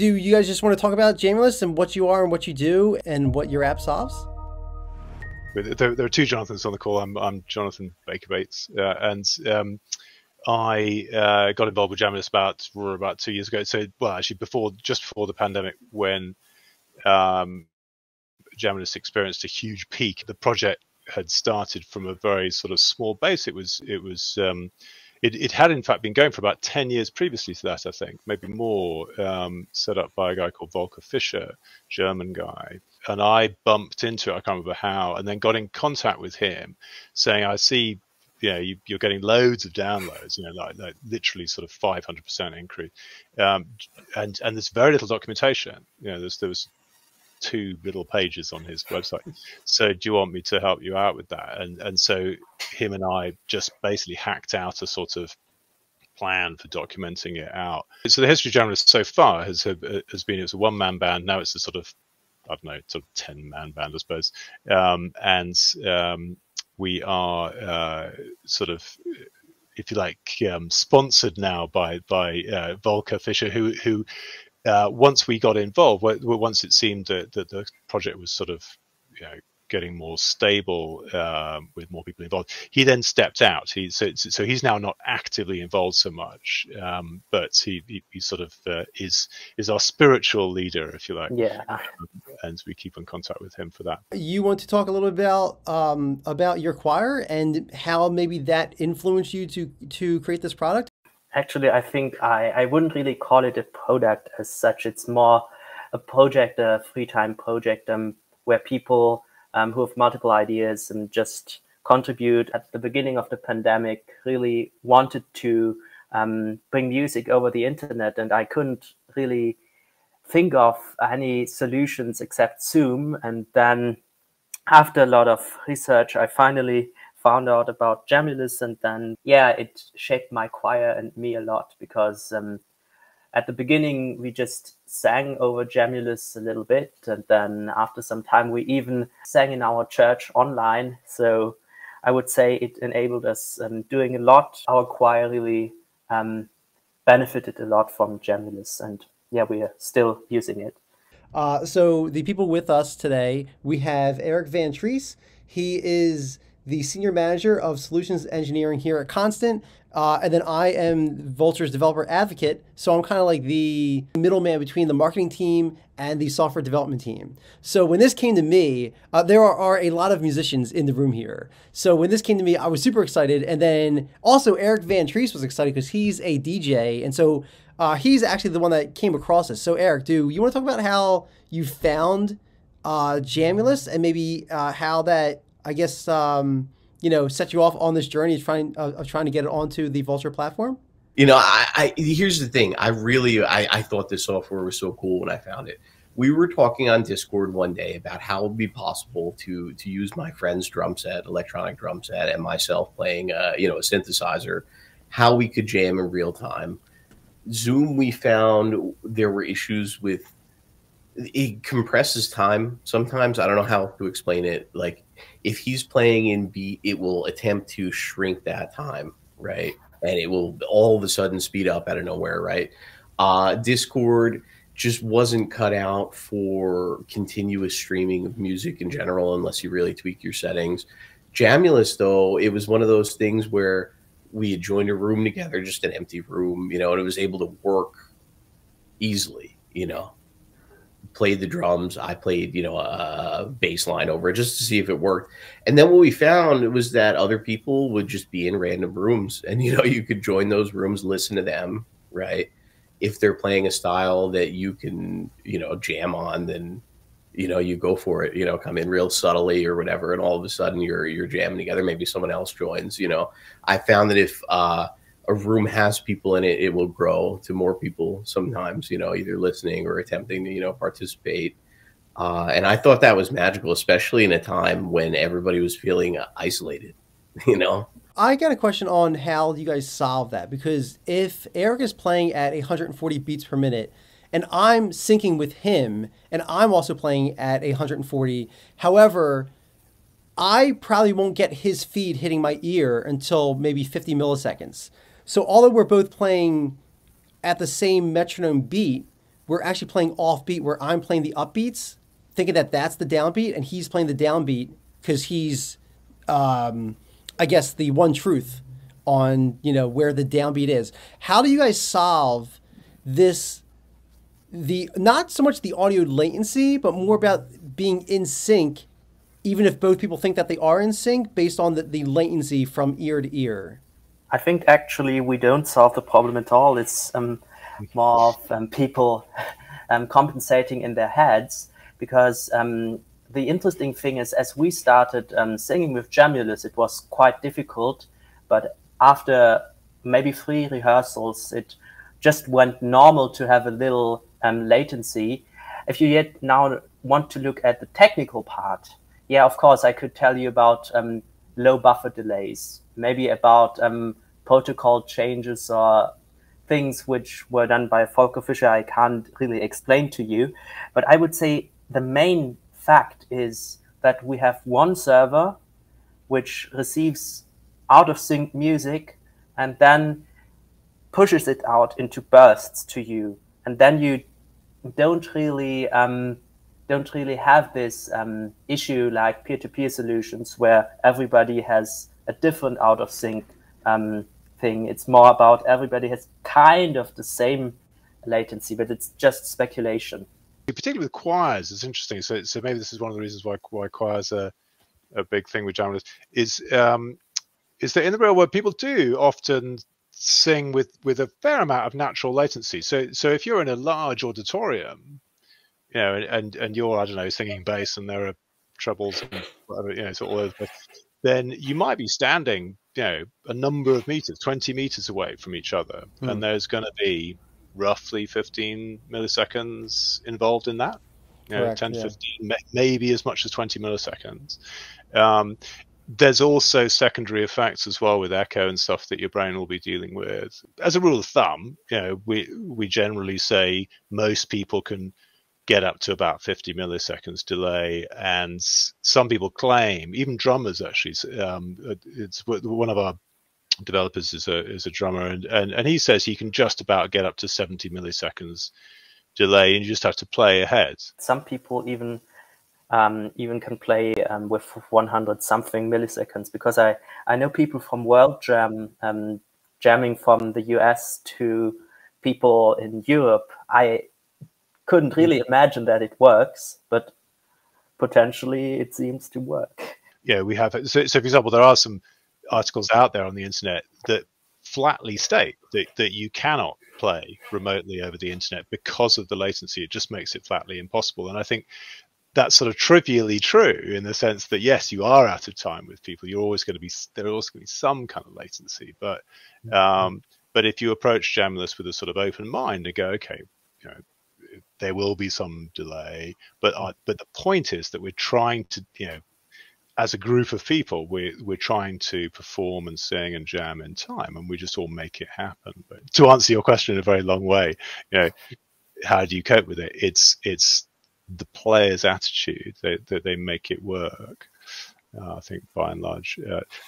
Do you guys just want to talk about Jamulus and what you are and what you do and what your app solves? There are two Jonathans on the call. I'm Jonathan Baker Bates, and I got involved with Jamulus about 2 years ago. So, well, actually, just before the pandemic, when Jamulus experienced a huge peak. The project had started from a very sort of small base. It had in fact been going for about 10 years previously to that, I think, maybe more, set up by a guy called Volker Fischer, German guy. And I bumped into it, I can't remember how, and then got in contact with him saying, I see, you know, you're getting loads of downloads, you know, like literally sort of 500% increase. And there's very little documentation. You know, there was two little pages on his website. So do you want me to help you out with that? And so him and I just basically hacked out a sort of plan for documenting it out. So the history of Jamulus so far has been, it's a one-man band. Now it's a sort of, I don't know, sort of 10-man band, I suppose. We are sort of, if you like, sponsored now by Volker Fischer, who once we got involved, once it seemed that the project was sort of, you know, getting more stable with more people involved, he then stepped out. So he's now not actively involved so much, but he sort of is our spiritual leader, if you like. Yeah. And we keep in contact with him for that. You want to talk a little about your choir and how maybe that influenced you to create this product? Actually, I think I wouldn't really call it a product as such. It's more a project, a free time project, where people who have multiple ideas and just contribute. At the beginning of the pandemic, really wanted to bring music over the internet, and I couldn't really think of any solutions except Zoom. And then after a lot of research, I finally found out about Jamulus, and then, yeah, it shaped my choir and me a lot, because at the beginning we just sang over Jamulus a little bit, and then after some time we even sang in our church online. So I would say it enabled us doing a lot. Our choir really benefited a lot from Jamulus, and yeah, we are still using it. So the people with us today, we have Eric Van Triest. He is the senior manager of solutions engineering here at Constant. And then I am Vulture's developer advocate. So I'm kind of like the middleman between the marketing team and the software development team. So when this came to me, there are a lot of musicians in the room here. So when this came to me, I was super excited. And then also Eric Van Triest was excited because he's a DJ. And so he's actually the one that came across us. So Eric, do you want to talk about how you found Jamulus and maybe how that, I guess, you know, set you off on this journey of trying to get it onto the Vulture platform? You know, here's the thing. I thought this software was so cool when I found it. We were talking on Discord one day about how it would be possible to use my friend's drum set, electronic drum set, and myself playing, you know, a synthesizer, how we could jam in real time. Zoom, we found there were issues with, it compresses time sometimes. I don't know how to explain it. Like, if he's playing in beat, it will attempt to shrink that time, right? And it will all of a sudden speed up out of nowhere, right? Discord just wasn't cut out for continuous streaming of music in general, unless you really tweak your settings. Jamulus, though, it was one of those things where we had joined a room together, just an empty room, you know, and it was able to work easily, you know. Played the drums, I played, you know, a bass line over it just to see if it worked. And then what we found was that other people would just be in random rooms, and, you know, you could join those rooms, listen to them, right? If they're playing a style that you can, you know, jam on, then, you know, you go for it, you know, come in real subtly or whatever. And all of a sudden you're jamming together. Maybe someone else joins, you know. I found that if, a room has people in it, it will grow to more people sometimes, you know, either listening or attempting to, you know, participate. And I thought that was magical, especially in a time when everybody was feeling isolated, you know. I got a question on how you guys solve that, because if Eric is playing at 140 beats per minute and I'm syncing with him and I'm also playing at 140, however, I probably won't get his feed hitting my ear until maybe 50 milliseconds. So although we're both playing at the same metronome beat, we're actually playing offbeat where I'm playing the upbeats, thinking that that's the downbeat, and he's playing the downbeat because he's, I guess, the one truth on, you know, where the downbeat is. How do you guys solve this, the not so much the audio latency, but more about being in sync, even if both people think that they are in sync, based on the latency from ear to ear? I think actually we don't solve the problem at all. It's more of people compensating in their heads, because the interesting thing is, as we started singing with Jamulus, it was quite difficult, but after maybe 3 rehearsals, it just went normal to have a little latency. If you yet now want to look at the technical part, yeah, of course, I could tell you about low buffer delays, maybe about protocol changes or things which were done by Volker Fischer. I can't really explain to you, but I would say the main fact is that we have one server which receives out of sync music and then pushes it out into bursts to you, and then you don't really have this issue like peer-to-peer solutions where everybody has a different out of sync thing. It's more about everybody has kind of the same latency, but it's just speculation. Particularly with choirs, it's interesting. So maybe this is one of the reasons why choirs are a big thing with Jamulus is that in the real world people do often sing with a fair amount of natural latency. So if you're in a large auditorium, you know, and you're, I don't know, singing bass and there are trebles and whatever, you know, sort of all over the place, then you might be standing, you know, a number of meters, 20 meters away from each other, and there's going to be roughly 15 milliseconds involved in that. You know, 10 to 15, maybe as much as 20 milliseconds. There's also secondary effects as well with echo and stuff that your brain will be dealing with. As a rule of thumb, you know, we generally say most people can get up to about 50 milliseconds delay, and some people claim, even drummers actually. It's one of our developers is a drummer, and he says he can just about get up to 70 milliseconds delay, and you just have to play ahead. Some people even can play with 100 something milliseconds, because I know people from World Jam jamming from the US to people in Europe. I couldn't really imagine that it works, but potentially it seems to work. Yeah, we have. So for example, there are some articles out there on the internet that flatly state that you cannot play remotely over the internet because of the latency. It just makes it flatly impossible. And I think that's sort of trivially true in the sense that, yes, you are out of time with people. You're always going to be, there are also going to be some kind of latency. But if you approach Jamulus with a sort of open mind and go, okay, you know, there will be some delay, but the point is that we're trying to, you know, as a group of people, we're trying to perform and sing and jam in time, and we just all make it happen. But to answer your question in a very long way, you know, how do you cope with it? It's the player's attitude that they make it work. I think by and large.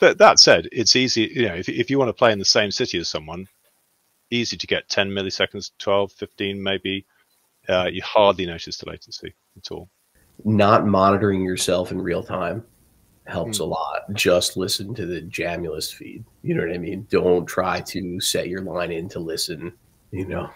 But that said, it's easy. You know, if you want to play in the same city as someone, easy to get 10 milliseconds, 12, 15, maybe. You hardly notice the latency at all. Not monitoring yourself in real time helps a lot. Just listen to the Jamulus feed. You know what I mean? Don't try to set your line in to listen, you know.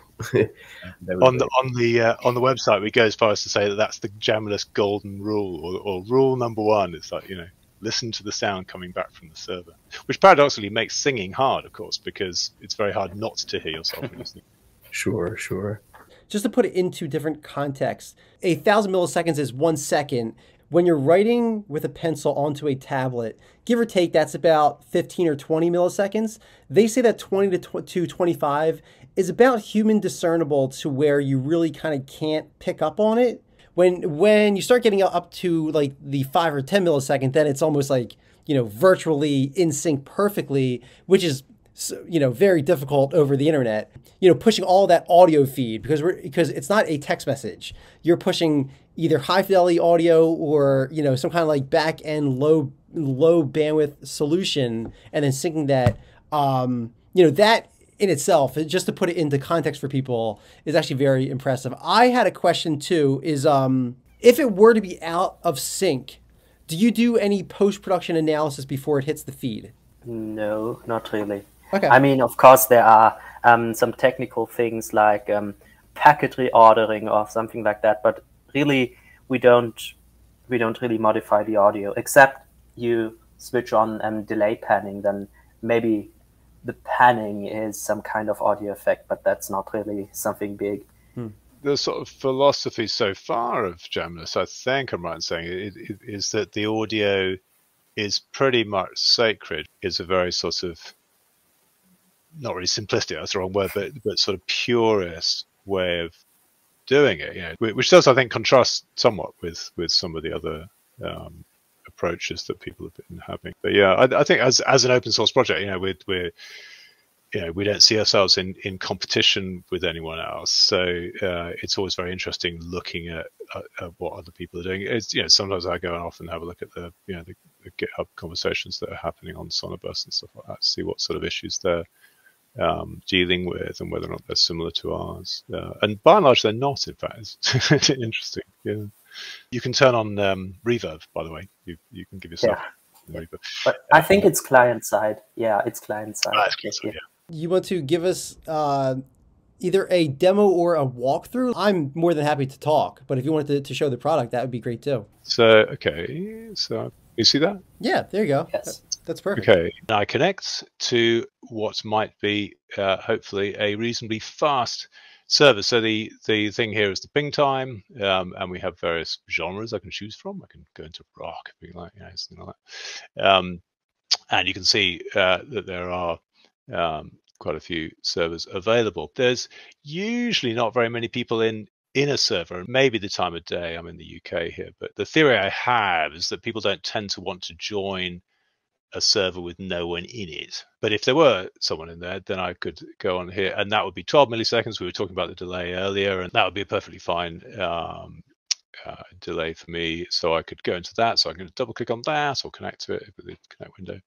On the website, we go as far as to say that that's the Jamulus golden rule, or rule number 1. It's like, you know, listen to the sound coming back from the server, which paradoxically makes singing hard, of course, because it's very hard not to hear yourself when you sing. Sure, sure. Just to put it into different contexts, 1,000 milliseconds is 1 second. When you're writing with a pencil onto a tablet, give or take, that's about 15 or 20 milliseconds. They say that 20 to 25 is about human discernible, to where you really kind of can't pick up on it. When you start getting up to like the 5 or 10 millisecond, then it's almost like, you know, virtually in sync perfectly, which is, so, you know, very difficult over the internet, you know, pushing all that audio feed, because it's not a text message. You're pushing either high fidelity audio or, you know, some kind of like back end low bandwidth solution, and then syncing that, you know, that in itself, just to put it into context for people, is actually very impressive. I had a question too, is if it were to be out of sync, do you do any post-production analysis before it hits the feed? No, not really. Okay. I mean, of course, there are some technical things like packet reordering or something like that, but really we don't really modify the audio, except you switch on delay panning, then maybe the panning is some kind of audio effect, but that's not really something big. Hmm. The sort of philosophy so far of Jamulus, I think I'm right in saying, it is that the audio is pretty much sacred. It's a very sort of, not really simplistic, that's the wrong word, but sort of purist way of doing it, you know, which does, I think, contrast somewhat with some of the other approaches that people have been having. But yeah, I think as an open source project, you know, we don't see ourselves in competition with anyone else. So it's always very interesting looking at what other people are doing. It's, you know, sometimes I go off and have a look at the, you know, the GitHub conversations that are happening on Sonobus and stuff like that, see what sort of issues they're dealing with and whether or not they're similar to ours. And by and large, they're not, in fact. It's interesting. Yeah. You can turn on reverb, by the way. You can give yourself reverb. But I think it's client side. Yeah, it's client side. Ah, it's client side, yeah. You want to give us either a demo or a walkthrough? I'm more than happy to talk, but if you wanted to show the product, that would be great too. So, okay, so you see that? Yeah, there you go. Yes. That's perfect. Okay, now I connect to what might be hopefully a reasonably fast server. So the thing here is the ping time, and we have various genres I can choose from. I can go into rock, if you like, you know, something like that. And you can see that there are quite a few servers available. There's usually not very many people in a server, maybe the time of day. I'm in the UK here, but the theory I have is that people don't tend to want to join a server with no one in it. But if there were someone in there, then I could go on here, and that would be 12 milliseconds. We were talking about the delay earlier, and that would be a perfectly fine delay for me. So I could go into that. So I'm going to double click on that or connect to it with the connect window.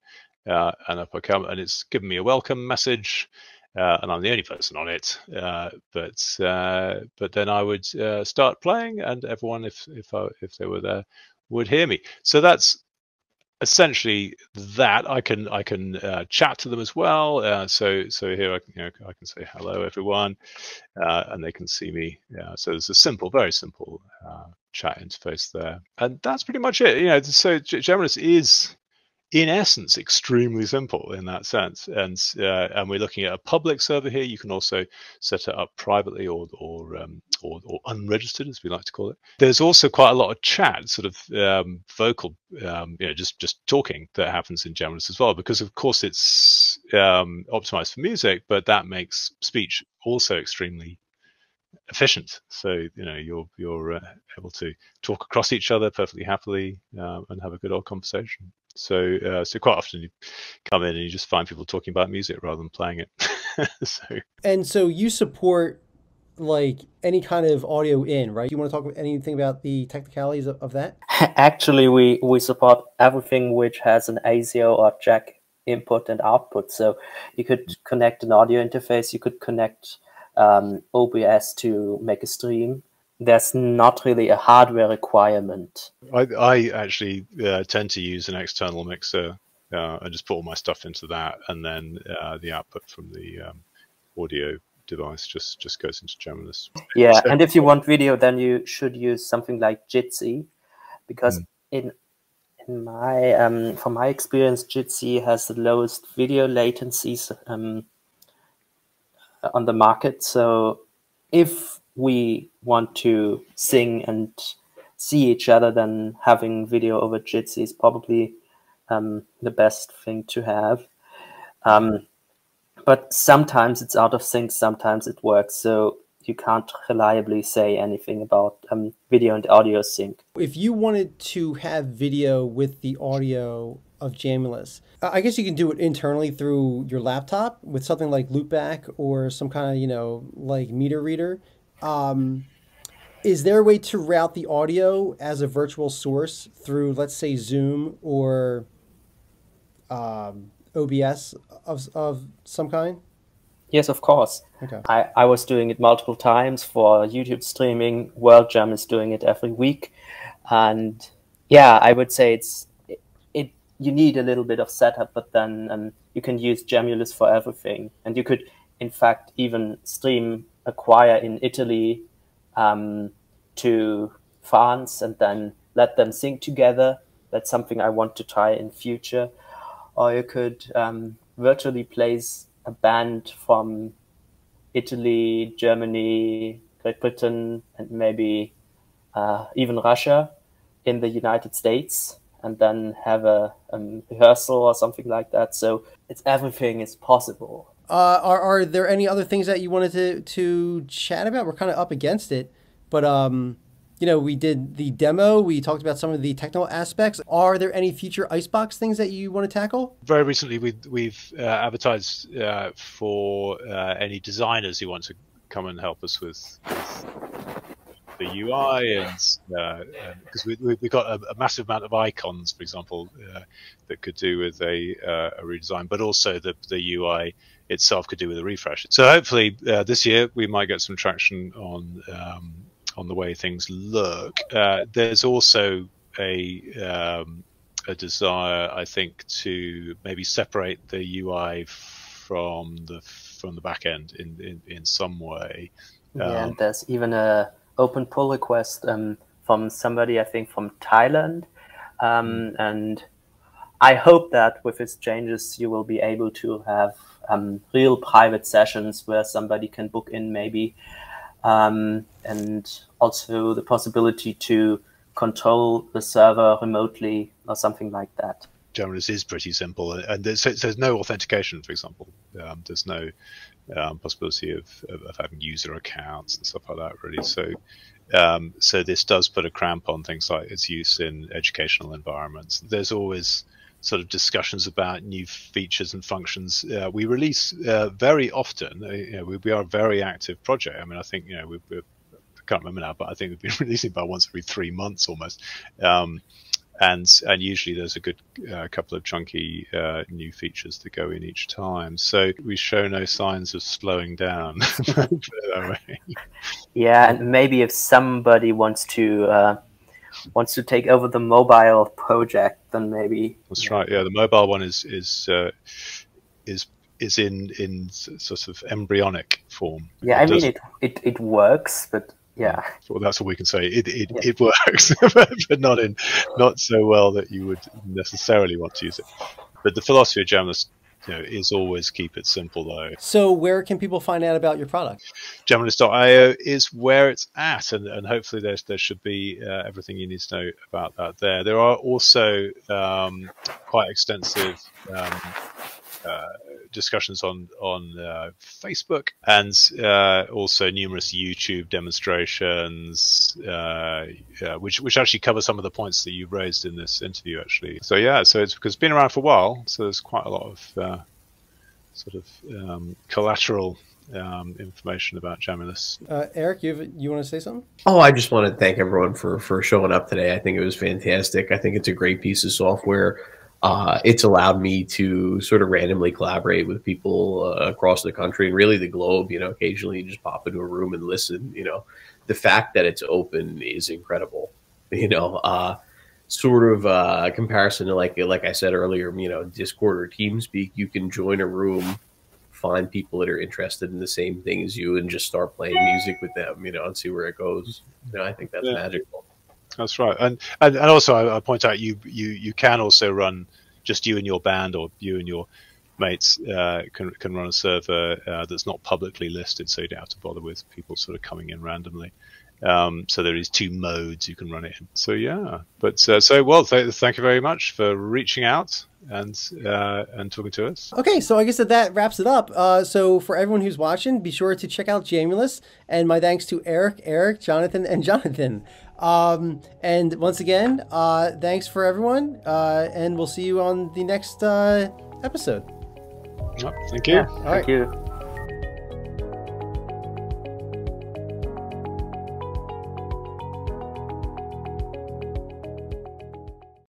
And up I come, and it's given me a welcome message, and I'm the only person on it. But then I would start playing, and everyone, if they were there, would hear me. So that's essentially that. I can chat to them as well. So here I can say hello everyone, and they can see me. So there's a simple, very simple chat interface there, and that's pretty much it. You know, so Jamulus is, in essence, extremely simple in that sense, and we're looking at a public server here. You can also set it up privately or unregistered, as we like to call it. There's also quite a lot of chat, sort of vocal, you know, just talking that happens in Jamulus as well, because of course it's optimized for music, but that makes speech also extremely efficient. So you know, you're able to talk across each other perfectly happily and have a good old conversation. So so quite often you come in and you just find people talking about music rather than playing it. So. And so you support like any kind of audio in, right? You want to talk anything about the technicalities of that? Actually, we support everything which has an ASIO or jack input and output. So you could connect an audio interface, you could connect OBS to make a stream. There's not really a hardware requirement. I actually tend to use an external mixer and just put all my stuff into that, and then the output from the audio device just goes into Jamulus. Yeah, so, and if you want video, then you should use something like Jitsi, because in my from my experience, Jitsi has the lowest video latencies on the market. So if we want to sing and see each other, then having video over Jitsi is probably the best thing to have. But sometimes it's out of sync, sometimes it works, so you can't reliably say anything about video and audio sync. If you wanted to have video with the audio of Jamulus, I guess you can do it internally through your laptop with something like Loopback or some kind of, you know, like meter reader. Is there a way to route the audio as a virtual source through, let's say, Zoom or OBS of some kind? Yes, of course. Okay. I was doing it multiple times for YouTube streaming. World Jam is doing it every week. And yeah, I would say it you need a little bit of setup, but then you can use Jamulus for everything. And you could, in fact, even stream a choir in Italy to France and then let them sing together. That's something I want to try in future. Or you could virtually place a band from Italy, Germany, Great Britain, and maybe even Russia in the United States, and then have a rehearsal or something like that. So it's everything is possible. Are there any other things that you wanted to chat about? We're kind of up against it, but you know, we did the demo. We talked about some of the technical aspects. Are there any future Icebox things that you want to tackle? Very recently, we've advertised for any designers who want to come and help us with the UI, and because we've got a massive amount of icons, for example, that could do with a redesign, but also the UI itself could do with a refresh. So hopefully this year we might get some traction on the way things look. There's also a desire, I think, to maybe separate the UI from the back end in some way. Yeah, there's even a open pull request from somebody, I think, from Thailand, and I hope that with its changes you will be able to have real private sessions where somebody can book in, maybe. And also the possibility to control the server remotely or something like that. Jamulus is pretty simple, and there's no authentication, for example. There's no possibility of having user accounts and stuff like that, really. So so this does put a cramp on things like its use in educational environments. There's always sort of discussions about new features and functions. We release very often. You know, we are a very active project. I mean, I think, you know, I can't remember now, but I think we've been releasing about once every 3 months almost. And usually there's a good couple of chunky new features that go in each time. So we show no signs of slowing down. Yeah, and maybe if somebody wants to take over the mobile project, then maybe that's right. Yeah, the mobile one is in sort of embryonic form. Yeah, I mean it works, but yeah. Well, that's what we can say. It works, but not so well that you would necessarily want to use it. But the philosophy of Jamulus, you know, is always keep it simple, though. So where can people find out about your product? Jamulus.io is where it's at, and hopefully there should be everything you need to know about that there. There are also quite extensive discussions on Facebook, and also numerous YouTube demonstrations, which actually cover some of the points that you've raised in this interview, actually. So yeah, so it's been around for a while, so there's quite a lot of sort of collateral information about Jamulus. Eric, you want to say something? Oh, I just want to thank everyone for showing up today. I think it was fantastic. I think it's a great piece of software. It's allowed me to sort of randomly collaborate with people across the country and really the globe. You know, occasionally you just pop into a room and listen. You know, the fact that it's open is incredible. You know, sort of comparison to like I said earlier, you know, Discord or TeamSpeak. You can join a room, find people that are interested in the same thing as you, and just start playing music with them. You know, and see where it goes. You know, I think that's magical. That's right, and also I point out you can also run just you and your band, or you and your mates can run a server that's not publicly listed, so you don't have to bother with people sort of coming in randomly. So there is 2 modes you can run it in. So yeah, but well, thank you very much for reaching out and talking to us. Okay, so I guess that wraps it up. So for everyone who's watching, be sure to check out Jamulus, and my thanks to Eric, Jonathan, and Jonathan. And once again, thanks for everyone, and we'll see you on the next episode. Oh, thank you. Yeah, all right. Thank you.